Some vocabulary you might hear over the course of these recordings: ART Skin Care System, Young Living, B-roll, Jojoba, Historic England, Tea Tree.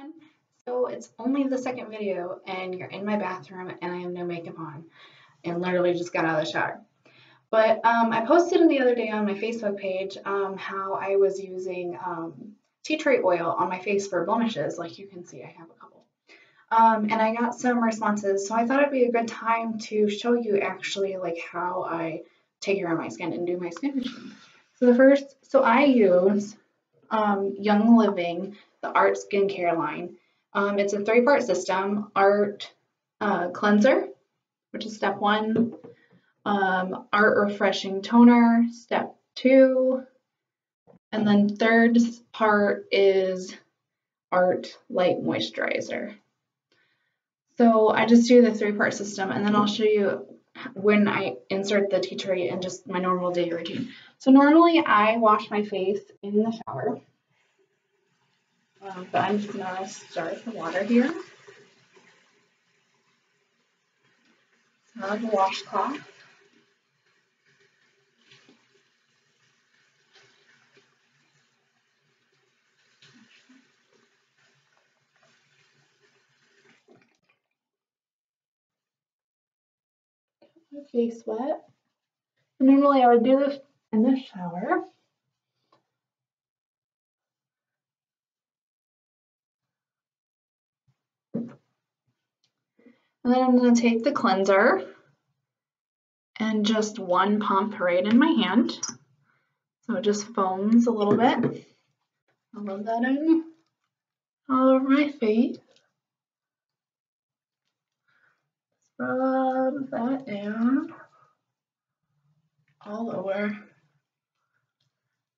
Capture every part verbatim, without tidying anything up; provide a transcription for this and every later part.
one. So it's only the second video and you're in my bathroom and I have no makeup on and literally just got out of the shower. But um, I posted the other day on my Facebook page um, how I was using um, tea tree oil on my face for blemishes. Like you can see, I have a couple. Um, and I got some responses, so I thought it'd be a good time to show you actually like how I take care of my skin and do my skin routine. So the first, so I use um, Young Living, the ART Skin Care line. Um, it's a three-part system: ART uh, Cleanser, which is step one, um, ART Refreshing Toner, step two, and then third part is ART Light Moisturizer. So I just do the three-part system, and then I'll show you when I insert the tea tree and just my normal day routine. So normally I wash my face in the shower, um, but I'm just gonna start with the water here. So I have a washcloth. My face wet. Normally I would do this in the shower. And then I'm going to take the cleanser and just one pump right in my hand. So it just foams a little bit. I'll rub that in all over my face. Rub that down all over.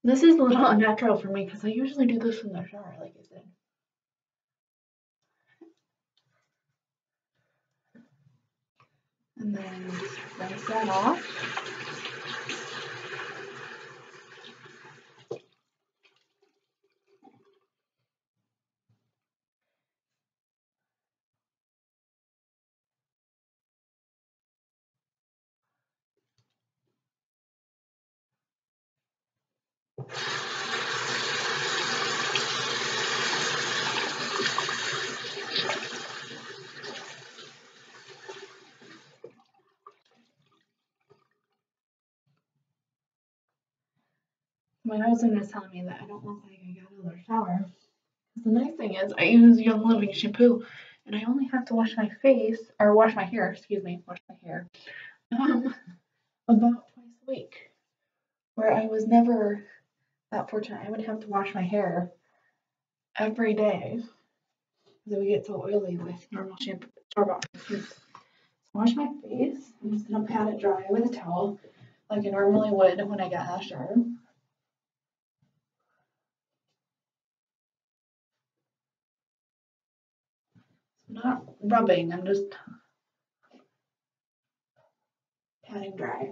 This is a little unnatural for me because I usually do this in the shower, like I said. And then just rinse that off. My husband was telling me that I don't look like I got out of the shower. The nice thing is I use Young Living shampoo and I only have to wash my face, or wash my hair, excuse me, wash my hair, um, about twice a week, where I was never that fortunate. I would have to wash my hair every day because it would get so oily with normal shampoo, store-bought shampoo. So wash my face, I'm just going to pat it dry with a towel like I normally would when I got out of the shower. Not rubbing, I'm just patting dry.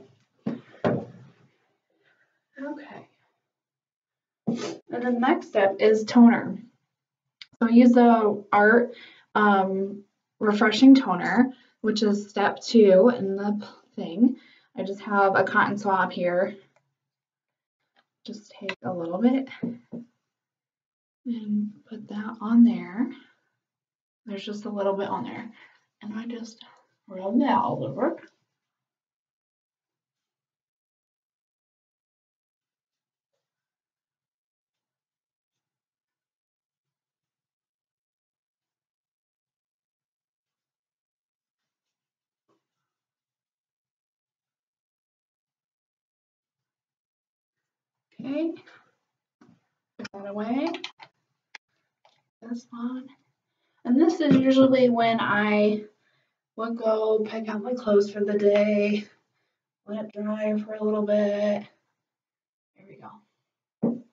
Okay. And the next step is toner. So I use the ART um, Refreshing Toner, which is step two in the thing. I just have a cotton swab here. Just take a little bit and put that on there. There's just a little bit on there, and I just rub that all over. Okay, put that away. This one. And this is usually when I would go pick out my clothes for the day, let it dry for a little bit. There we go.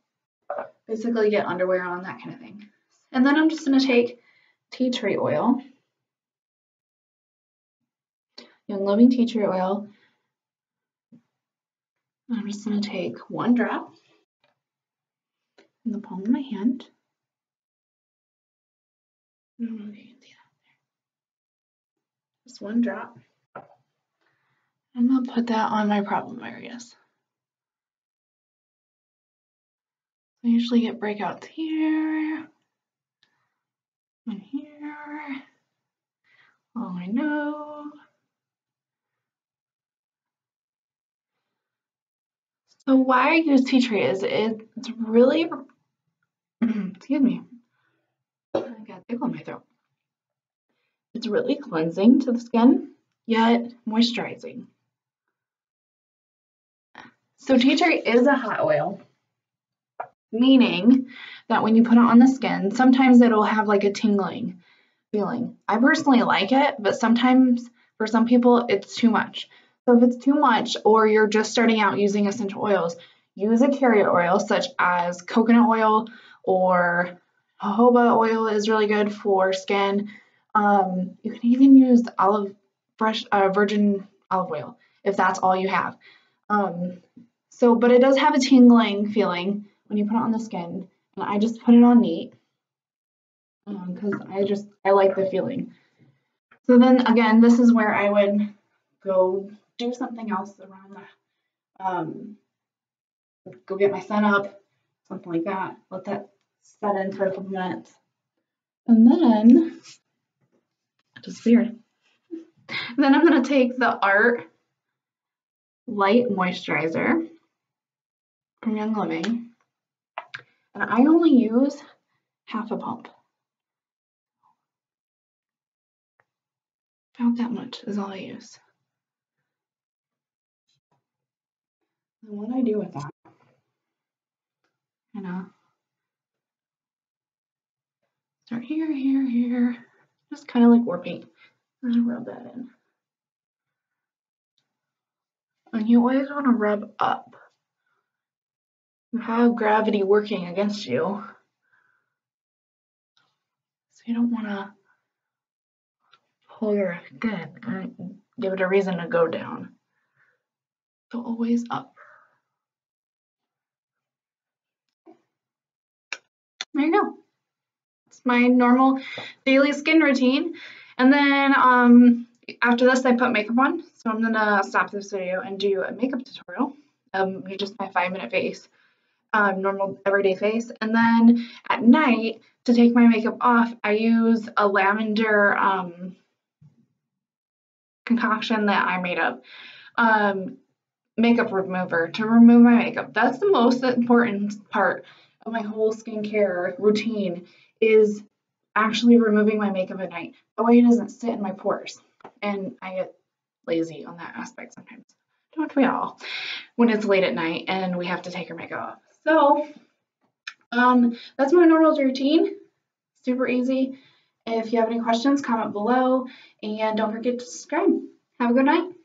Basically get underwear on, that kind of thing. And then I'm just going to take tea tree oil, Young Living tea tree oil. I'm just going to take one drop in the palm of my hand. I don't know if you can see that there. Just one drop. And I'll put that on my problem areas. I usually get breakouts here. all I know. So why I use tea tree is it, it's really, excuse me, I got a tickle in my throat. It's really cleansing to the skin, yet moisturizing. So tea tree is a hot oil, meaning that when you put it on the skin, sometimes it'll have like a tingling feeling. I personally like it, but sometimes for some people it's too much. So if it's too much or you're just starting out using essential oils, use a carrier oil such as coconut oil or jojoba oil is really good for skin. Um, you can even use olive fresh uh, virgin olive oil if that's all you have. Um, so, but it does have a tingling feeling when you put it on the skin, and I just put it on neat because um, I just I like the feeling. So then again, this is where I would go do something else around that. Um, go get my sun up, something like that. Let that set in for a couple minutes. And then, it disappeared. Then I'm gonna take the A R T Light Moisturizer from Young Living. And I only use half a pump. About that much is all I use. And what I do with that, you know, start here, here, here, just kind of like warping, and rub that in. And you always want to rub up. You have gravity working against you, so you don't want to pull your skin and give it a reason to go down. So always up. There you go. It's my normal daily skin routine. And then um, after this, I put makeup on. So I'm gonna stop this video and do a makeup tutorial. Um, just my five minute face, um, normal everyday face. And then at night, to take my makeup off, I use a lavender um, concoction that I made up. Um, makeup remover to remove my makeup. That's the most important part of my whole skincare routine, is actually removing my makeup at night. That way it doesn't sit in my pores. And I get lazy on that aspect sometimes. Don't we all? When it's late at night and we have to take our makeup off. So um, that's my normal routine. Super easy. If you have any questions, comment below. And don't forget to subscribe. Have a good night.